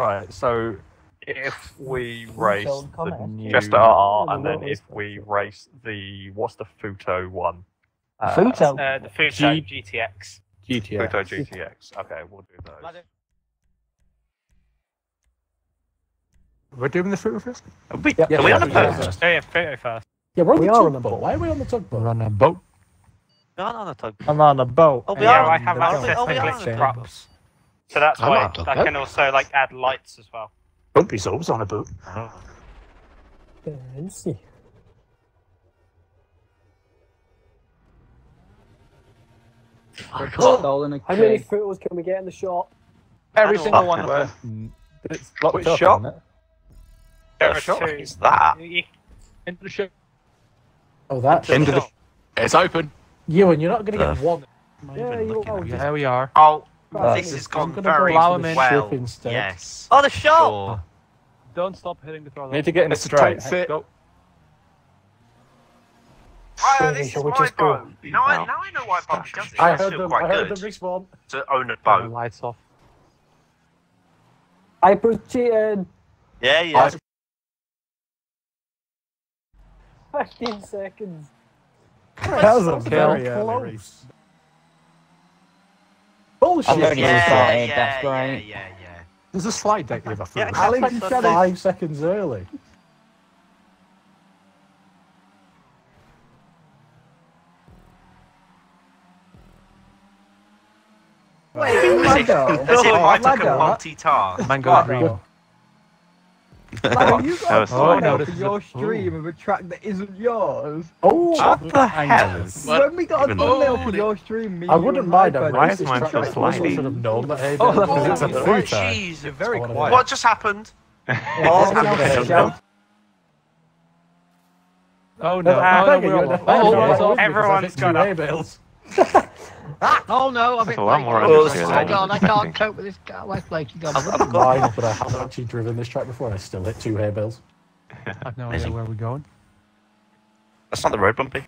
Right, so if we race the new Jester RR, and then if we race the, what's the Futo one? Futo? The Futo GTX. Futo GTX, okay, we'll do those. We're doing the Futo first? Are we on the boat first? Yeah, Futo first. Yeah, we're on the tugboat. Why are we on the tugboat? We're on a boat. We're not on a tugboat. I'm on a boat. Oh, we are. I have access to glitch props. So that's why I can also like add lights as well. Bumpy's always on a boat. Fancy. How many Futos can we get in the shop? Every single one of them. It's locked up, isn't it? What shop is that? Into the shop. Oh, that's it. It's open. Yeah, and you're not going to get one. Yeah, there we are. Oh, this has gone very well. Yes. Oh, the shop! Don't stop hitting the throttle. Need to get in a tight fit. Go. Oh, this is my boat. Now I know why Bobby does it. I heard them respawn. To own a boat. Lights off. Hyper cheated. Yeah, yeah. 15 seconds. That was a very early race. Bullshit! Yeah. There's a slide deck with a foot. Yeah, Alex said it 5 seconds early. Wait, Laddo! As if I took a multitask. Mango Dream. Like, you got a for your stream of a track that isn't yours. Oh, what the hell? When we got a thumbnail for your stream, I wouldn't mind that. Why is mine so slimy? Oh, jeez, you're very quiet. What just happened? Oh no! Everyone's got airbills. Oh no, I've been I can't cope with this wet flake. I've got but I haven't actually driven this track before and I still hit 2 hairbills. I have no idea where we're going. That's not the road, Bumpy.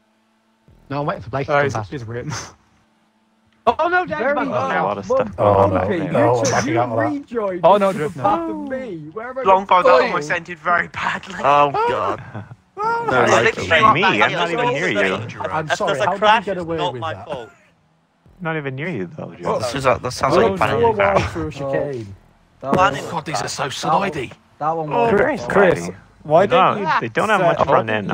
No, I'm waiting for Blake to come past. He's written. Oh no, Dangerman! You rejoined! Oh no, Drift now. Longbow, that almost ended very badly. Oh god. No, like me, I'm not even near you. I'm sorry, how did I get away with that? Not even near you though. Oh, that sounds like a planning chicane. Planning bodies are so slidey. That one was Chris, why don't you? They don't have much run in.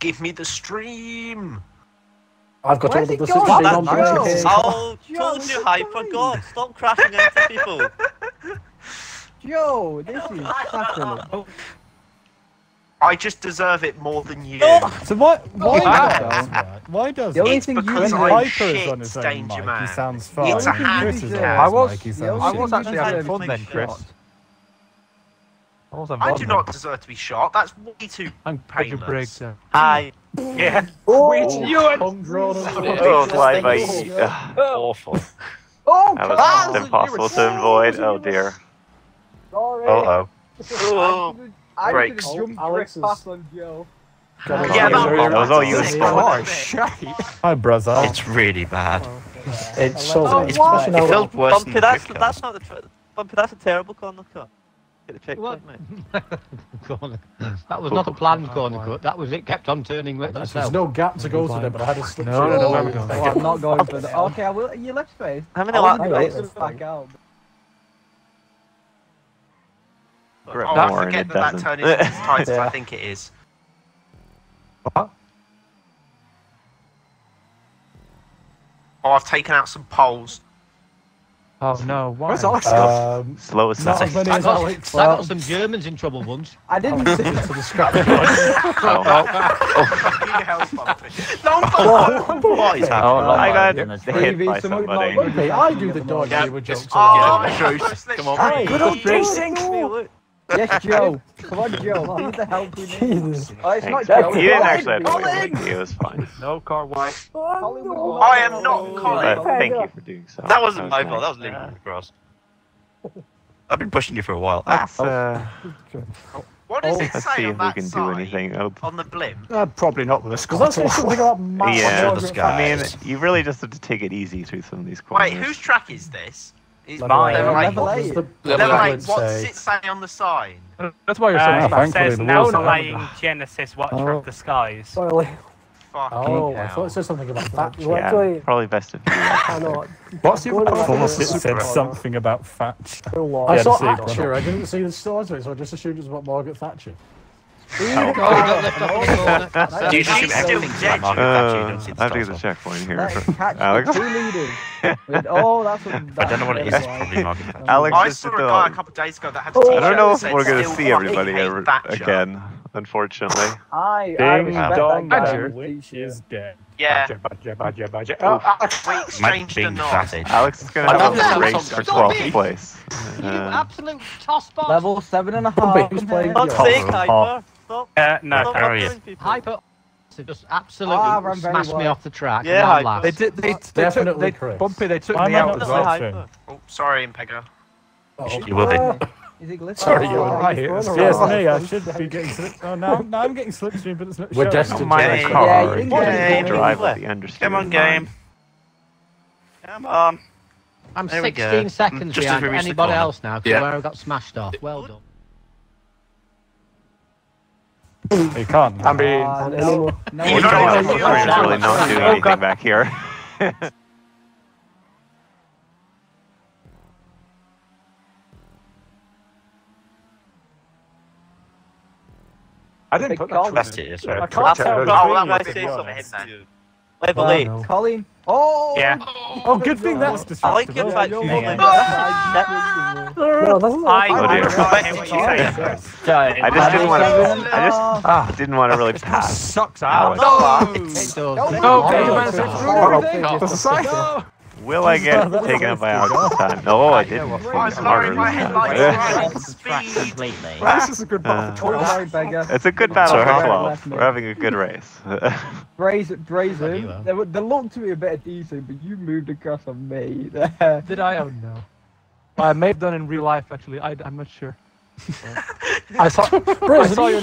Give me the stream. I've got all the buses on the told you, Hyper, God, stop crashing into people. Yo, this is sacrilege. I just deserve it more than you. So what? Why does the only thing you and Hyper is on his own mic, he sounds fine. It's a handicap. I was actually having fun then, Chris. I do not deserve to be shot. That's way too painless. Hi. Yeah. Oh, awful. Oh, that was impossible to avoid. Oh dear. Sorry. Uh oh. Brakes. Alex is... Yeah, that was all you spawned. Hi, brother. It's really bad. It's so. It felt worse than Bumpy, that's a terrible corner cut. That was not a planned corner cut. That was it. Kept on turning with itself. There's no gap to go to there, but I had a slip. No, I'm not going for that. Okay, I will. You left space. How many laps back out? I forget that turn is as tight as I think it is. What? Oh, I've taken out some poles. Oh no, why? Where's Alex gone? Slow as that. I got some Germans in trouble once. I didn't see it to the scrap. What is happening? I got hit by somebody. Okay, I do the dodge. Yeah, we're just come on. Good old racing. Yes, Joe. Come on, Joe. What the hell do you mean? It's not Joe. You didn't actually have to wait. It was fine. No, car white. I am not Colin. Thank you for doing so. That wasn't my fault. That was Lincoln Cross. I've been pushing you for a while. That's, what does it say on that side, on the blimp? Probably not with a score. That's something about massive. Yeah, I mean, you really just have to take it easy through some of these corners. Wait, whose track is this? It's mine. Lvl8. Lvl8, what's it say on the sign? That's why you're saying that. It says, now playing Genesis, watch from the skies. Oh, I thought it said something about fat. Yeah, probably best if you. What's your performance? It said something about Thatcher. I saw Thatcher, I didn't see the stars of it, so I just assumed it was about Margaret Thatcher. Do you assume everything's about Margaret Thatcher? I have to get a checkpoint here. Alex. Oh, that's I don't know what it is, it's probably Margaret Thatcher. I saw a guy a couple of days ago that had a t-shirt. I don't know if we're going to see everybody again. Unfortunately, Ding dong, is dead. Yeah. Badger. Oh, Alex, Alex is going to have a race for 12th place. You absolute toss box. Level 7.5. Hyper. No, Hyper. So just absolutely smashed me off the track. Yeah, they Bumpy, they took me out as well. Oh, sorry, Impego. You will be. Sorry, you're right here. Yes, me. I should be getting slipstream. Oh, now I'm getting slipstream, but it's not. We're destined to car. Come on, game. Come on. I'm 16 seconds behind anybody else now because where I got smashed off. Well done. You can't. I mean, Karin's really not doing anything back here. I didn't put that last year, so I can't tell. Lvl8. Colin. Oh! Yeah. Oh, good thing that's distracting. I like your woman. I just didn't want to really pass. Sucks out. No! Will I get taken up by Alex time? No, I didn't. I'm sorry, my headlights are on speed. This is a good battle. It's a good battle for 12. We're having a good race. Brazen, there looked to be a bit of decent, but you moved across on me. Did I? Oh no. I may have done in real life, actually. I'm not sure. I saw your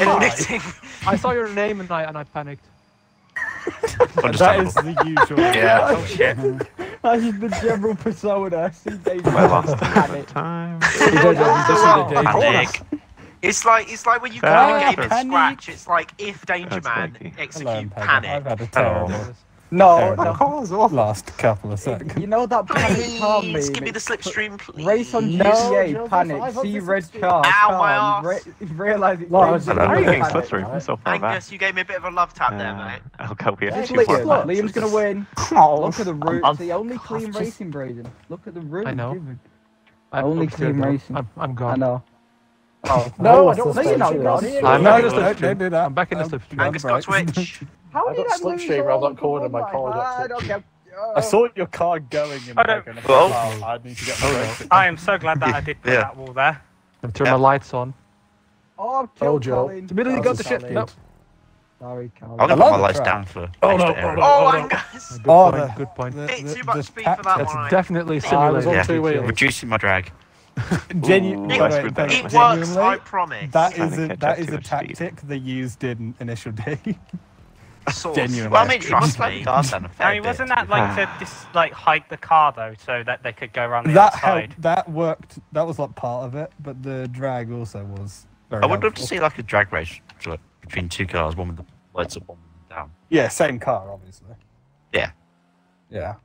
name and I panicked. That is the usual. Yeah. Oh shit. That is the general persona. I see David. I lost time. It's like when you go in a game and scratch. It's like if Dangerman execute panic. No. Last couple of seconds. You know that panic calm meme. Give me the slipstream, please. Race on GTA, panic, see red car. Ow, my arse. Realise it. I'm getting slipstream myself like that. Angus, you gave me a bit of a love tap there, mate. I'll go here. Liam's gonna win. Look at the route. It's the only clean racing, Braden. Look at the route. I know. Only clean racing. I'm gone. I know. Oh, no, I don't think you're not gone. Don't do that. I'm back in the slipstream. Angus got Twitch. I got slipstream around that corner and my car got flipped. I saw your car going in the I need to get my I am so glad that I did put that wall there. And turn my lights on. Oh, Joe. Immediately got the shit. Nope. Sorry, Colin. I'll put my lights down for. Oh, no. Oh, Angus. Oh, good point. Bit too much speed for that one. That's definitely simulated. Reducing my drag. It works, I promise. That is a tactic they used in Initial D. Genuinely. Well, I mean, trust me. I mean, wasn't that like to just like hike the car though, so that they could go around the outside? That worked. That was like part of it, but the drag also was. Very I would love to see like a drag race between two cars, one with the lights up, one down. Yeah, same car, obviously. Yeah. Yeah.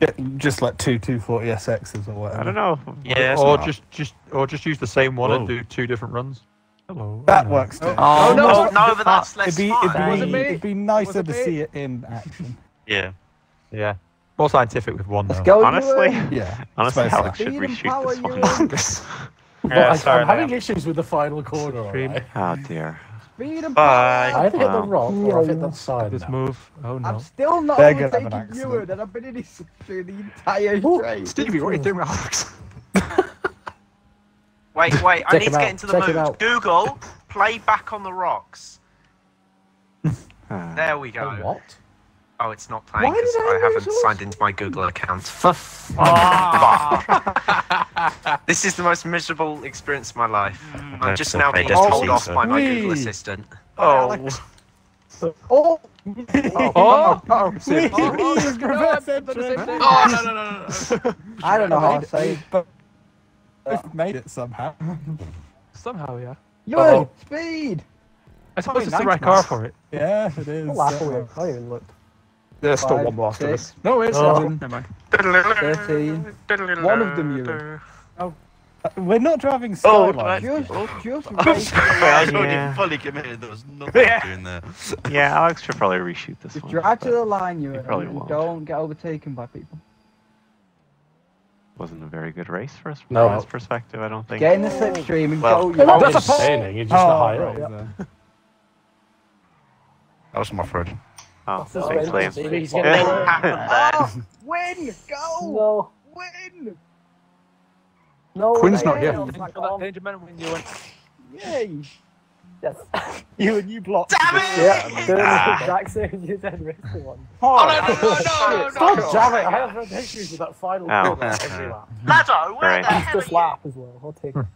Yeah, just like two 240SXs or whatever. I don't know. Yeah. Or just use the same one and do two different runs. Hello. That works too. Oh no, but that's less fun. It'd be nicer to see it in action. Yeah. Yeah. More scientific with one. Honestly, Alex should reshoot this one. I'm having issues with the final corner. Oh dear. I've hit the rock or I've hit the side. This move. Oh no. I'm still not overtaking Ewan and I've been in his through the entire train. Stevie, what are you doing with Alex? Wait, I need to get into the mood. Google, play Back on the Rocks. There we go. What? Oh, it's not playing because I haven't signed into my Google account. For fuck. This is the most miserable experience of my life. I'm just now being told off by my Google assistant. Oh. Oh. Oh, no. I don't know how to say it, but I've made it somehow. Somehow, yeah. Yo, speed! I suppose it's the right car for it. Yeah, it is. There's still one more after this. No, it's not. Never mind. 13. One of them you. Oh. We're not driving Skyline. I was already fully committed. There was nothing doing there. Yeah, Alex should probably reshoot this one. Drive to the line, you and don't get overtaken by people. Wasn't a very good race for us from his perspective, I don't think. Get in the slipstream and go. That's a pole! You're just a high road. That was my friend. Oh, thanks, Liam. Win! Go! Win! No, Quinn's not here. Dangerman win, you win. Yay! Yes. You and you blocked. Damn it! Yeah, I'm doing the exact same you did with the one. Oh, no, damn it! I have no issues with that final corner every lap. Laddo, where the hell are you? This lap as well, I'll take it.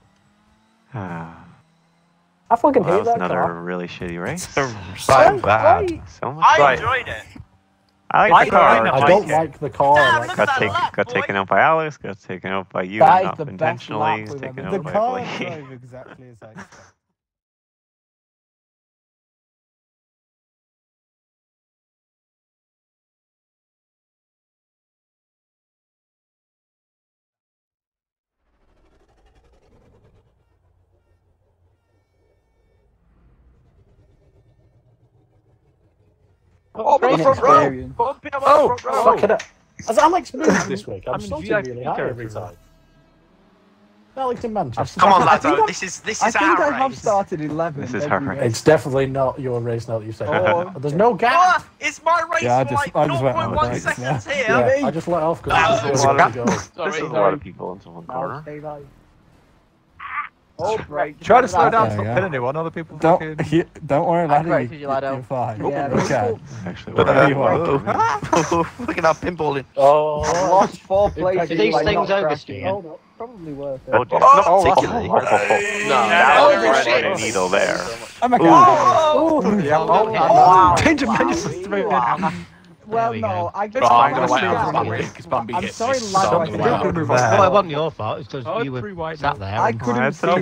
I fucking hate that was another car. Really shitty race. So bad. So much I enjoyed it. I like the car. I don't like the car. Got taken out by Alex, got taken out by you, not intentionally. Taken out by Blake. Exactly as I expected. Oh, I'm on the front row! Fuck it up. As Alex moves this week, I'm starting really high every time. Alex in Manchester. Come on, Laddo, this is our race. I think I have started 11. This is her race. It's definitely not your race now that you've said it. There's no gap! Oh, it's my race for like 0.1 seconds here! I just let off because there's a lot of people into one corner. Oh, break. Try to slow down, stop pinning anyone, other people don't worry, Laddo, you're fine. Yeah, okay. Actually, fucking up pinballing. Oh, lost 4 places. Are these things oversteered? Hold up, probably worth it. Not particularly. No, there's a needle there. Oh my god. Dangerman just threw it. Well, no, I guess I'm sorry, Laddo. Well, it wasn't your fault, it's because you were sat there. I couldn't see the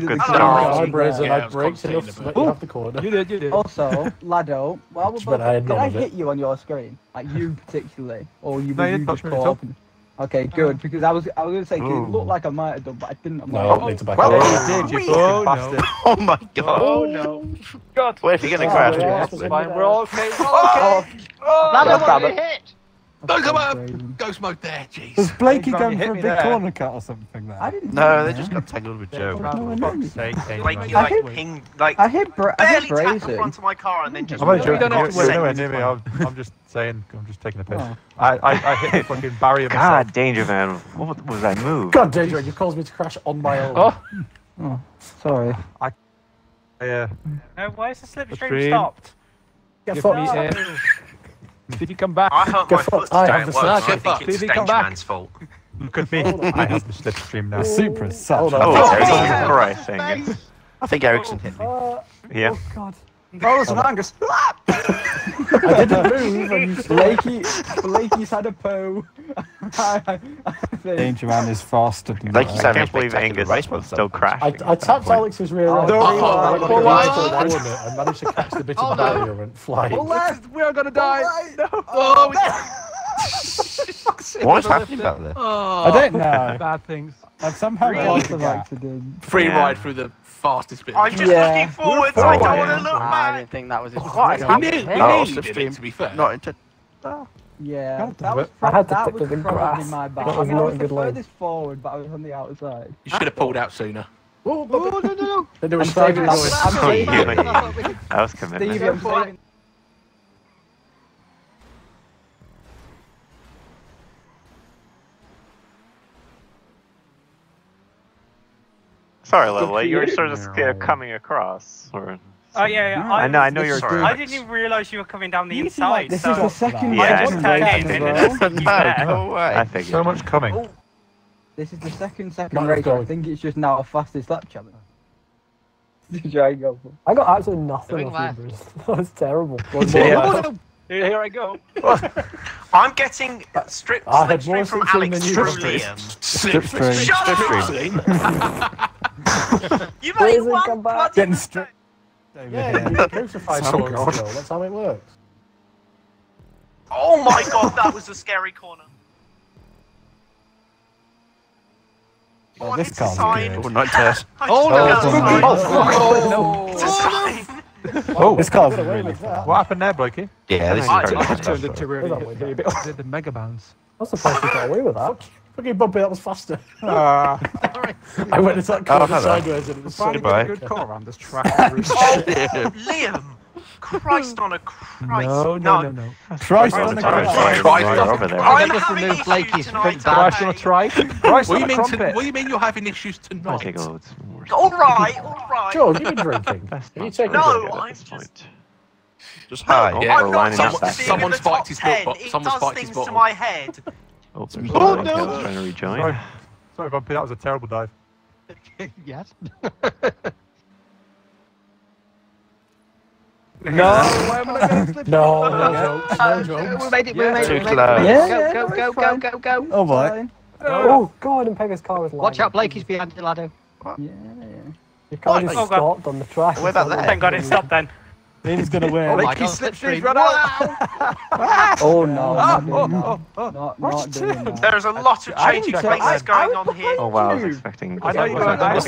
I braked enough to let you off the corner. You did. Also, Laddo, while we're both, did I hit you on your screen? Like, you particularly? Or you just caught up? Okay, good, because I was going to say, it looked like I might have done, but I didn't. No, I need to back up. You did, you fucking bastard. Oh my god. Oh no. God. Where's he going to crash? We're all okay. Don't come up! Go smoke there, jeez. Was Blakey going for a big corner cut or something there? I didn't know. No, they just got tangled with Joe. Blakey, like, I hit barely tapped the front of my car and then just... I'm just saying, I'm just taking a piss. I hit the fucking barrier myself. God, Dangerman, what was I moved? God, Dangerman, you caused me to crash on my own. Oh, sorry. Yeah. Why is the slipstream stopped? Yeah, fuck me. Did he come back? I hurt my foot today at work, I think it's Dangerman's fault. Look at me. I have the slipstream now. Super sucks. Hold on. I think Ericsson hit me. Yeah. Oh, God. Oh, it's an Angus. I didn't move and Blakey's had a poo. Dangerman is faster than me. I can't believe Angus was still crashing. I tapped Alex's rear end. I managed to catch the bit of barrier and fly. We are going to die. What's happening out there? I don't know. Bad things. I've somehow lost an accident. Free ride through the fastest bit. I'm just looking forward, so I don't want to look back. I didn't think that was his we did, to be fair. Not into... Yeah, that was probably my bad. I mean, I was the furthest forward, but I was on the outside. You should have pulled out sooner. Oh, no. They were saving us. That was commitment. Sorry, Lvl8, you were sort of coming across, or Oh yeah, yeah. I know you're. I didn't even realise you were coming down the inside. Like, this is the second race. So much coming. Oh. This is the second race. I think it's just now a fastest lap challenge. I got absolutely nothing off you, Bruce. That was terrible. Yeah. Here I go. I'm getting stripped slipstream from Alex through Liam. Slipstream. Shut up! You made one bloody mistake. Yeah, you crucified someone. That's how it works. Oh my god, that was a scary corner. Oh, this can't be good. Oh no! It's a sign! Oh, this car's really fast. What happened there, Blakey? Yeah, this is very fast. Did the mega bounce. I was surprised you got away with that. Fucking Bumpy, that was faster. I went into that car sideways and it was so good car around this track. Oh, Liam! Christ on a Christ. No. Christ on a Christ. I'm having issues tonight. Christ on a Christ. Christ on a trumpet. What do you mean you're having issues tonight? Alright. George, you've been drinking. Can you take a drink at this point? Just hang on. Someone spiked his bottle. It does things to my head. Oh no. Trying to rejoin. Sorry, Bumpy, that was a terrible dive. Yes. No, no jokes. We made it. Go, go, go. Oh, boy. Oh, God, and Pega's car was lying. Watch out, Blakey's behind the Laddo. Yeah. Your car just stopped on the track. Where about that? Thank God it stopped then. He's going to win. Oh, Blakey slipstream run out. Oh, no. Not doing that. There's a lot of changing places going on here. Oh, wow, I was expecting. I know you guys.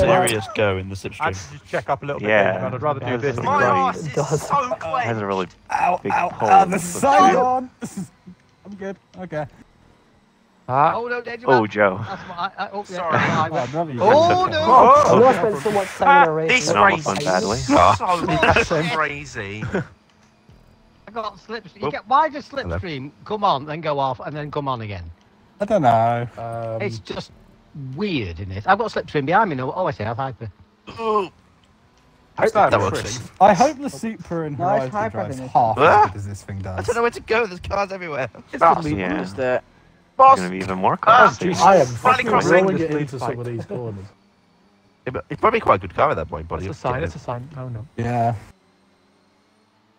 Serious go in the slipstream. I just check up a little bit. Yeah. I'd rather do this. My arse is so clenched. Has a really big hole. The side's on. I'm good. Okay. Oh no, Dangerman! Oh, Joe. Sorry. Oh no! Oh, I spent so much time in a race. This race is so crazy. I got slipstream. Why does slipstream come on, then go off, and then come on again? I don't know. It's just weird, isn't it? I've got slipstream behind me now. Oh, I see. I've Hyper. I hope the Supra and Hyper drives half as good as this thing does. I don't know where to go. There's cars everywhere. It's unbelievable there. Boss. Gonna be even more cars. I am finally crossing into some of these corners. Yeah, but it's probably quite a good car at that point, buddy. It's a sign. Oh no. Yeah.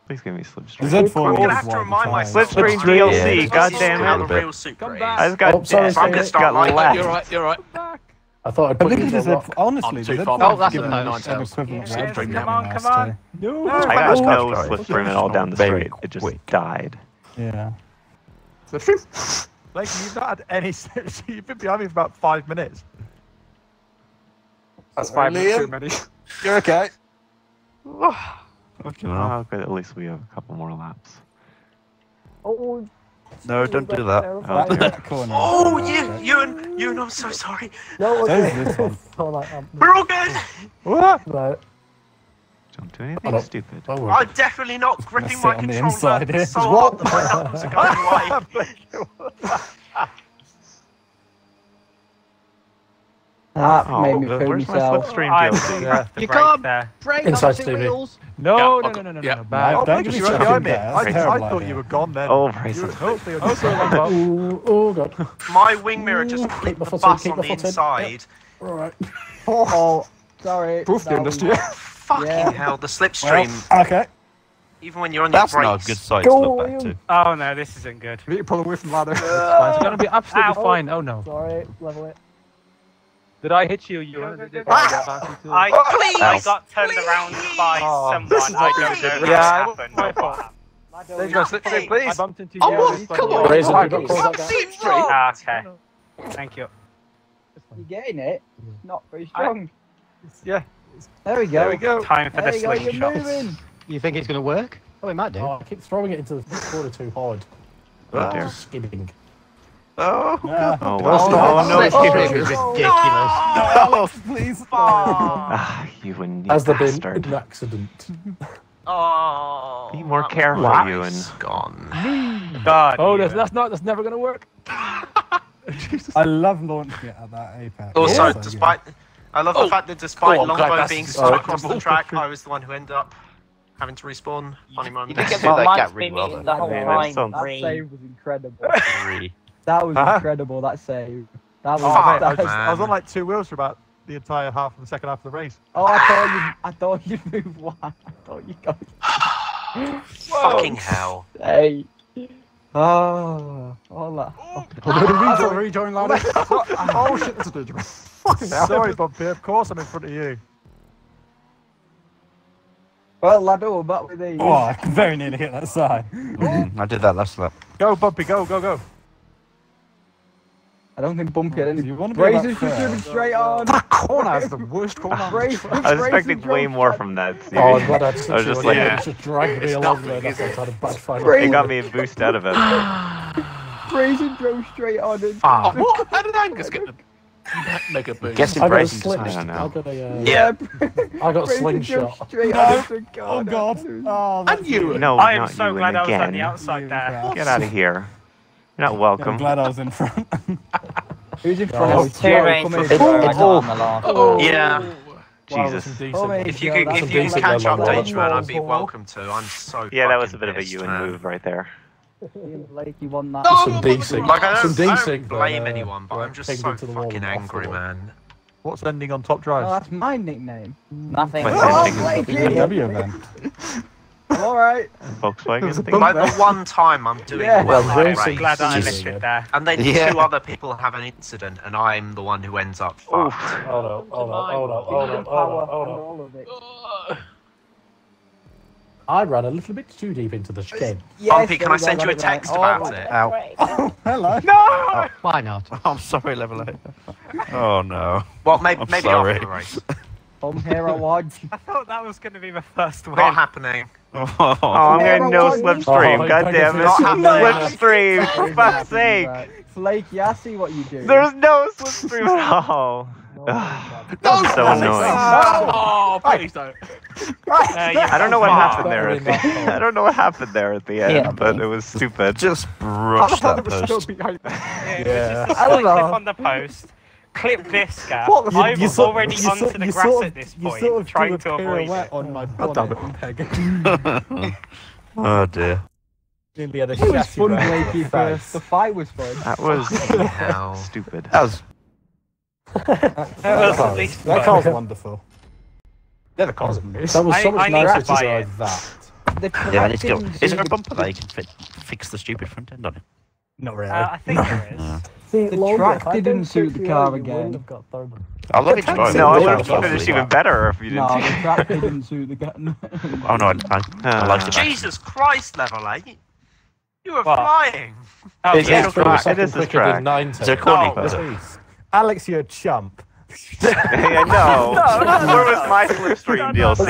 Please give me slipstream. I'm gonna have to remind myself. Slipstream DLC. Yeah. Goddamn it. I just got left. You're right. I thought I'd put it in the honestly, there's an equivalent slipstream. Come on. No. I got no slipstream at all down the street. It just died. Yeah. Slipstream. Blake, you've not had any sense. You've been behind me for about 5 minutes. That's 5 minutes too many. You're okay. Okay, well, at least we have a couple more laps. Oh. No, don't do that. Oh, you and I'm so sorry. No, okay. We're all good. What? No. Don't do anything stupid. I'm definitely not gripping my controller so hard that my elbows are going wide. That made me feel myself. You can't break on two wheels. No. I thought you were gone then. Oh, God. My wing mirror just clipped the bus on the inside. Alright. Oh, sorry. Proof the industry. Fucking hell, the slipstream. Well, okay. Even when you're on your brakes. That's not a good side to look back to. Oh no, this isn't good. We need to pull away from Ladder. It's going to be absolutely fine. Oh no. Sorry, Lvl8. Did I hit you? I got turned around by someone. I don't know what happened. There you go, slipstream, please. I bumped into you. Oh, come on. Slipstream. Okay. Thank you. You're getting it. Not very strong. Yeah. There we go. Time for the slingshot. You think it's going to work? Oh, it might do. Oh, I keep throwing it into the corner too hard. Oh, skidding. Oh, no. It was ridiculous. No, please. You wouldn't need to bastard. An accident? Be more careful, Ewan. Gone. God. Oh, that's never going to work. I love launching it at that apex. Also, despite... I love the fact that despite Longbow being stuck across the track, I was the one who ended up having to respawn. Funny moment. You did get that gap ring well done. That save was incredible. That was incredible, that save. That was, I was on like two wheels for about the entire half of the second half of the race. Oh, I thought you moved one. I thought you got fucking hell. Hey. Oh, all that. Oh, rejoin, Laddo. Oh shit, that's a dangerous. Fucking hell. Sorry, Bumpy, of course I'm in front of you. Well, Laddo, I'm back with these. Oh, I very nearly hit that side. I did that last lap. Go, Bumpy, go, go, go. I don't think Bumpy had any. Braces just driven straight on. That corner is the worst corner. I was expecting way more from that. Series. Oh, I'm glad I just like, just dragged me along there. That's how I had a bad fight. It got me a boost out of it. Brazen drove straight on. And what? How did Angus get the mega boost? Guessing Brazen just now. Yeah. I got a slingshot. Oh god. And you. No, I am so glad I was on the outside there. Get out of here. You're not welcome. I'm glad I was in front. Who's in front? Oh, yeah. Jesus. If you catch up Dangerman, I'd be welcome to. I'm so yeah, that was a bit of a Ewan move right there. Like you won that. Some decent. Like I don't blame anyone, but I'm just so fucking angry, man. What's ending on top drive? Oh, that's my nickname. Nothing. All right. Volkswagen. Like the one time I'm doing I'm glad I missed it there. And then two other people have an incident, and I'm the one who ends up fucked. Hold on. I ran a little bit too deep into the shed. Bumpy, can I send you a text about it? Ow. Oh, hello. No! Oh, why not? I'm sorry, Lvl8. Oh, no. Well, maybe after the race. I'm here at Lodge. I thought that was going to be my first win. Not happening. Oh, I'm going no slipstream. God damn it. Slipstream. For fuck's sake. Flakey, I see what you do. There's no slipstream at all. That's so annoying. Oh, please don't. I don't know what happened there at the end. I don't know what happened there at the end, but it was stupid. Just brush that post. Yeah, I don't know. Clip on the post. Clip this gap. I was already onto the grass at this point, trying to avoid it. On my oh dear. It was fun, Blakey, first. The fight was fun. That was stupid. That was. That car's wonderful. Never caused me. That was so much nicer to ride that. Yeah, I need to go. Is there a bumper that you can fix the stupid front end on it? Not really. I think there is. See, the track didn't suit the car again. I love it. No, I would have finished even better if you didn't. No, the track didn't suit the car. Oh no, I like it. Jesus Christ, Lvl8! You were flying. It is the track. It's a corny place. Alex, you're a chump. Yeah, no. Where was my slipstream DLC?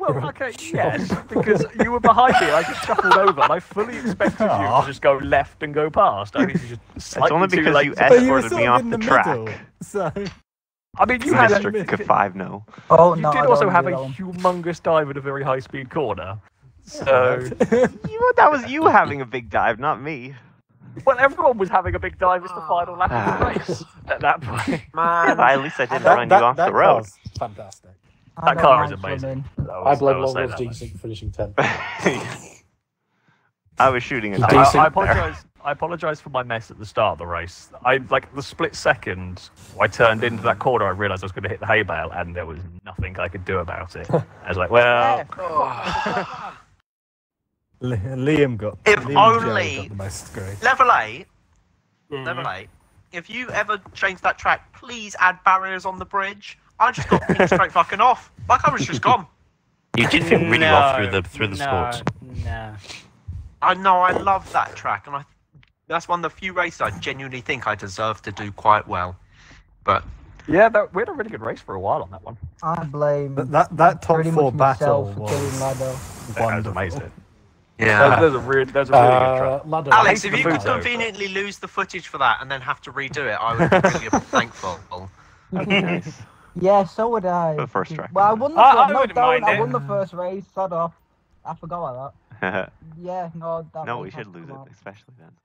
Well, okay, yes, because you were behind me and I just shuffled over and I fully expected you to just go left and go past. I mean, you just it's only because you escorted me off the track. So... I mean, you had District 5, no. Oh, no, you did also have a humongous dive at a very high-speed corner. So... that was you having a big dive, not me. Well, everyone was having a big dive as the final lap of the race at that point. Man, yeah, at least I didn't run you off the road. Fantastic. That car is amazing. I blame Longbow decent finishing 10th. I was shooting at I apologise for my mess at the start of the race. Like, the split second I turned into that corner, I realised I was going to hit the hay bale, and there was nothing I could do about it. I was like, well... Liam got... If only... Lvl8, Lvl8, if you ever change that track, please add barriers on the bridge. I just got pinned straight fucking off. Like I was just gone. You did feel really well through the sports. No. I know. I love that track, and that's one of the few races I genuinely think I deserve to do quite well. But yeah, we had a really good race for a while on that one. I blame that top four battle was amazing. Yeah, there's a really good track. Alex, if you could conveniently lose the footage for that and then have to redo it, I would be really thankful. Nice. Yeah, so would I. The first track. Well, I won the first race. Sod off. I forgot about that. Yeah, no. That no, we should lose it, especially then.